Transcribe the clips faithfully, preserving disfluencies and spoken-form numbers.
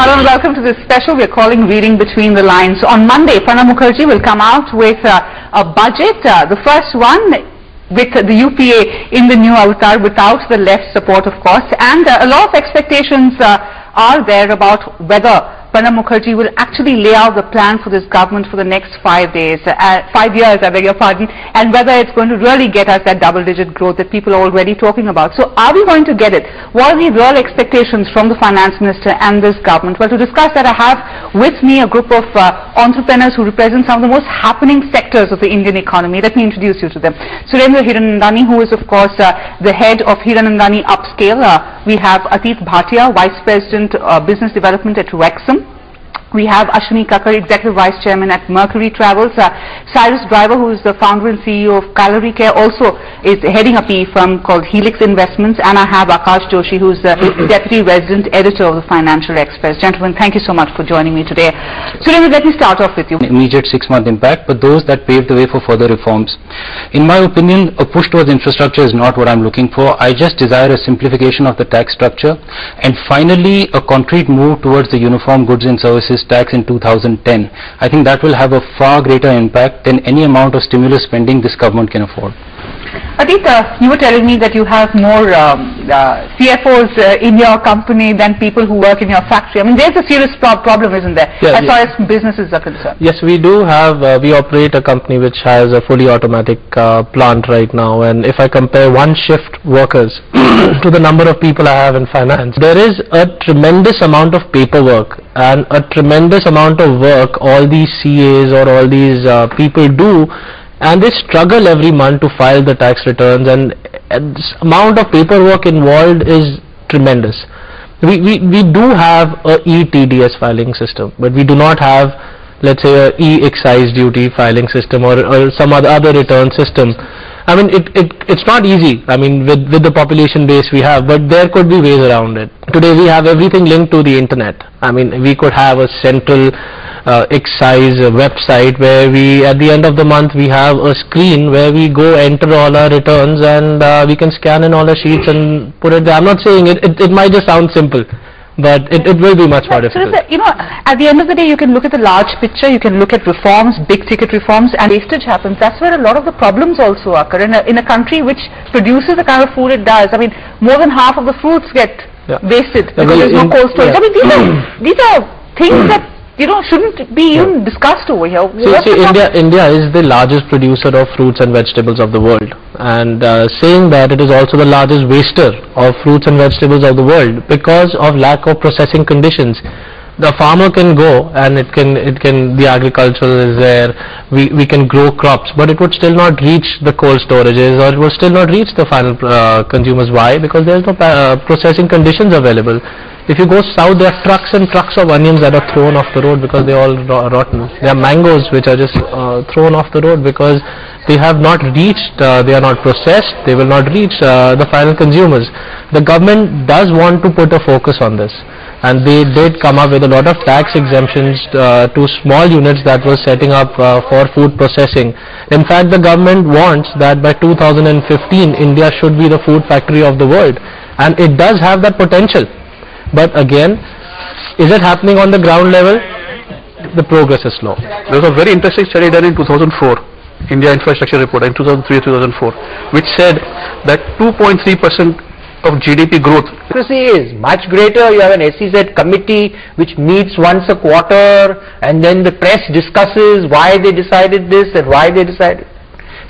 Hello and welcome to this special we're calling Reading Between the Lines. On Monday, Pranab Mukherjee will come out with uh, a budget, uh, the first one with the U P A in the new avatar without the left support, of course. And uh, a lot of expectations uh, are there about whether Pranab Mukherjee will actually lay out the plan for this government for the next five days, uh, five years, I beg your pardon, and whether it's going to really get us that double-digit growth that people are already talking about. So are we going to get it? What are the real expectations from the finance minister and this government? Well, to discuss that, I have with me a group of uh, entrepreneurs who represent some of the most happening sectors of the Indian economy. Let me introduce you to them. Surendra Hiranandani, who is, of course, uh, the head of Hiranandani Upscale. Uh, we have Atit Bhatia, Vice President, uh, Business Development at Wrexham. We have Ashwani Kakkar, Executive Vice Chairman at Mercury Travels. Uh, Cyrus Driver, who is the founder and C E O of Calorie Care, also is heading a P E firm called Helix Investments. And I have Akash Joshi, who is the Deputy Resident Editor of the Financial Express. Gentlemen, thank you so much for joining me today. Surendra, let me start off with you. Immediate six-month impact, but those that paved the way for further reforms. In my opinion, a push towards infrastructure is not what I'm looking for. I just desire a simplification of the tax structure. And finally, a concrete move towards the uniform goods and services tax in two thousand ten. I think that will have a far greater impact than any amount of stimulus spending this government can afford. Atit, uh, you were telling me that you have more um, uh, C F Os uh, in your company than people who work in your factory. I mean, there's a serious pro problem, isn't there, yeah, as yeah. far as businesses are concerned? Yes, we do have, uh, we operate a company which has a fully automatic uh, plant right now, and if I compare one shift workers to the number of people I have in finance, there is a tremendous amount of paperwork and a tremendous amount of work all these C As or all these uh, people do, and they struggle every month to file the tax returns, and the amount of paperwork involved is tremendous. We, we, we do have a E T D S filing system, but we do not have, let's say, a E-excise duty filing system or, or some other, other return system. I mean, it, it, it's not easy, I mean, with, with the population base we have, but there could be ways around it. Today we have everything linked to the internet. I mean, we could have a central uh, excise website where we, at the end of the month, we have a screen where we go enter all our returns, and uh, we can scan in all our sheets and put it there. I'm not saying it, it, it might just sound simple, but it, it will be much more difficult. You know, at the end of the day, you can look at the large picture, you can look at reforms, big ticket reforms, and wastage happens. That's where a lot of the problems also occur. In a, in a country which produces the kind of food it does, I mean, more than half of the fruits get yeah. wasted because yeah, there's no cold storage. Yeah. I mean, these are, these are things that, you know, shouldn't be yeah. even discussed over here. So, see, India, India is the largest producer of fruits and vegetables of the world, and uh, saying that, it is also the largest waster of fruits and vegetables of the world because of lack of processing conditions. The farmer can go and it can, it can, the agriculture is there, we, we can grow crops, but it would still not reach the cold storages, or it would still not reach the final uh, consumers. Why? Because there is no uh, processing conditions available. If you go south, there are trucks and trucks of onions that are thrown off the road because they are all rotten. There are mangoes which are just uh, thrown off the road because they have not reached, uh, they are not processed, they will not reach uh, the final consumers. The government does want to put a focus on this, and they did come up with a lot of tax exemptions uh, to small units that were setting up uh, for food processing. In fact, the government wants that by two thousand fifteen, India should be the food factory of the world, and it does have that potential. But again, is it happening on the ground level? The progress is slow. There was a very interesting study done in two thousand four, India Infrastructure Report, in two thousand three to two thousand four, which said that two point three percent of G D P growth. Democracy is much greater. You have an S E Z committee which meets once a quarter, and then the press discusses why they decided this and why they decided.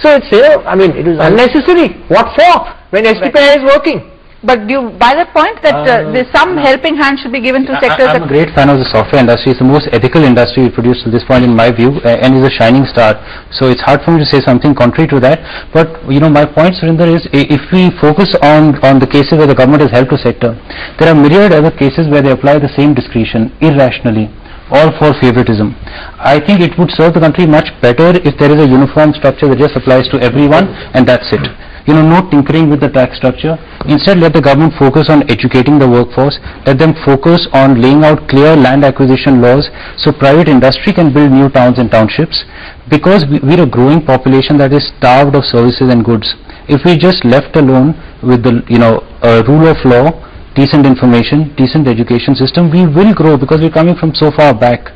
So it's, you know, I mean, it is unnecessary. What for? When S T P I is working. But do you buy the point that uh, uh, there's some no. helping hand should be given to I, sectors? I'm that a great fan of the software industry. It's the most ethical industry we produced to this point, in my view, uh, and is a shining star. So it's hard for me to say something contrary to that. But, you know, my point, Surendra, is if we focus on, on the cases where the government has helped the sector, there are myriad other cases where they apply the same discretion irrationally, or for favoritism. I think it would serve the country much better if there is a uniform structure that just applies to everyone, and that's it. You know, no tinkering with the tax structure. Instead, let the government focus on educating the workforce, let them focus on laying out clear land acquisition laws so private industry can build new towns and townships, because we're a growing population that is starved of services and goods. If we just left alone with the, you know, uh, rule of law, decent information, decent education system, we will grow, because we're coming from so far back.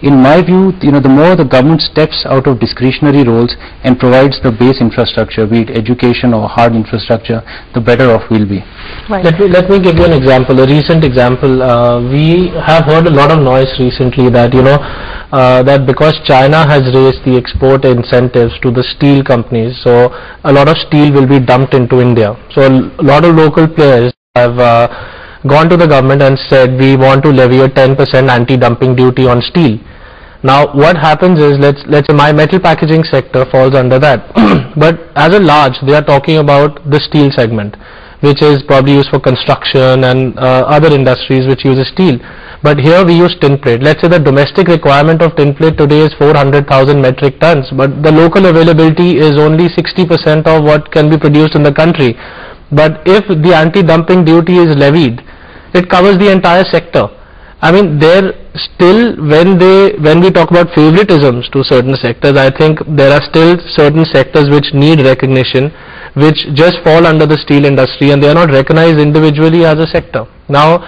In my view, you know, the more the government steps out of discretionary roles and provides the base infrastructure, be it education or hard infrastructure, the better off we'll be. Right. Let me, let me give you an example, a recent example. Uh, we have heard a lot of noise recently that, you know, uh, that because China has raised the export incentives to the steel companies, so a lot of steel will be dumped into India. So a lot of local players have uh, gone to the government and said, we want to levy a ten percent anti-dumping duty on steel. Now what happens is, let's let's say my metal packaging sector falls under that, but as a large, they are talking about the steel segment, which is probably used for construction and uh, other industries which uses steel. But here we use tin plate. Let's say the domestic requirement of tin plate today is four hundred thousand metric tons, but the local availability is only sixty percent of what can be produced in the country. But if the anti-dumping duty is levied, it covers the entire sector. I mean, there still, when they, when we talk about favoritisms to certain sectors, I think there are still certain sectors which need recognition, which just fall under the steel industry, and they are not recognized individually as a sector. Now,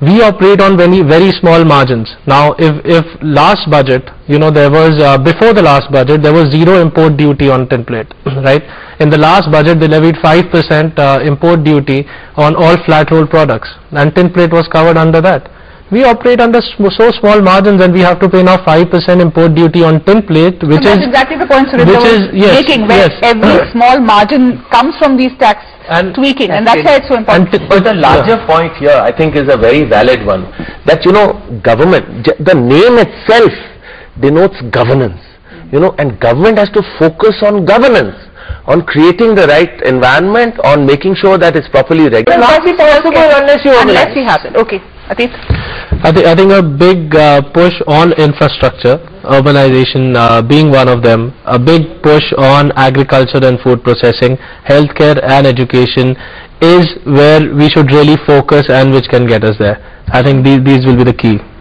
we operate on very, very small margins. Now, if, if last budget, you know, there was, uh, before the last budget, there was zero import duty on tin plate, right? In the last budget, they levied five percent uh, import duty on all flat roll products, and tin plate was covered under that. We operate under so small margins, and we have to pay now five percent import duty on tin plate, which so is... That's exactly the point Surendra was yes, making, where yes. every small margin comes from these tax and tweaking, and that's why it's so important. But the larger yeah. point here, I think, is a very valid one, that, you know, government, the name itself denotes governance, you know, and government has to focus on governance, on creating the right environment, on making sure that it's properly regulated. Well, not possible okay. unless you Unless you have it. Okay. Atit? I, th I think a big uh, push on infrastructure, urbanization uh, being one of them, a big push on agriculture and food processing, healthcare and education is where we should really focus and which can get us there. I think these, these will be the key.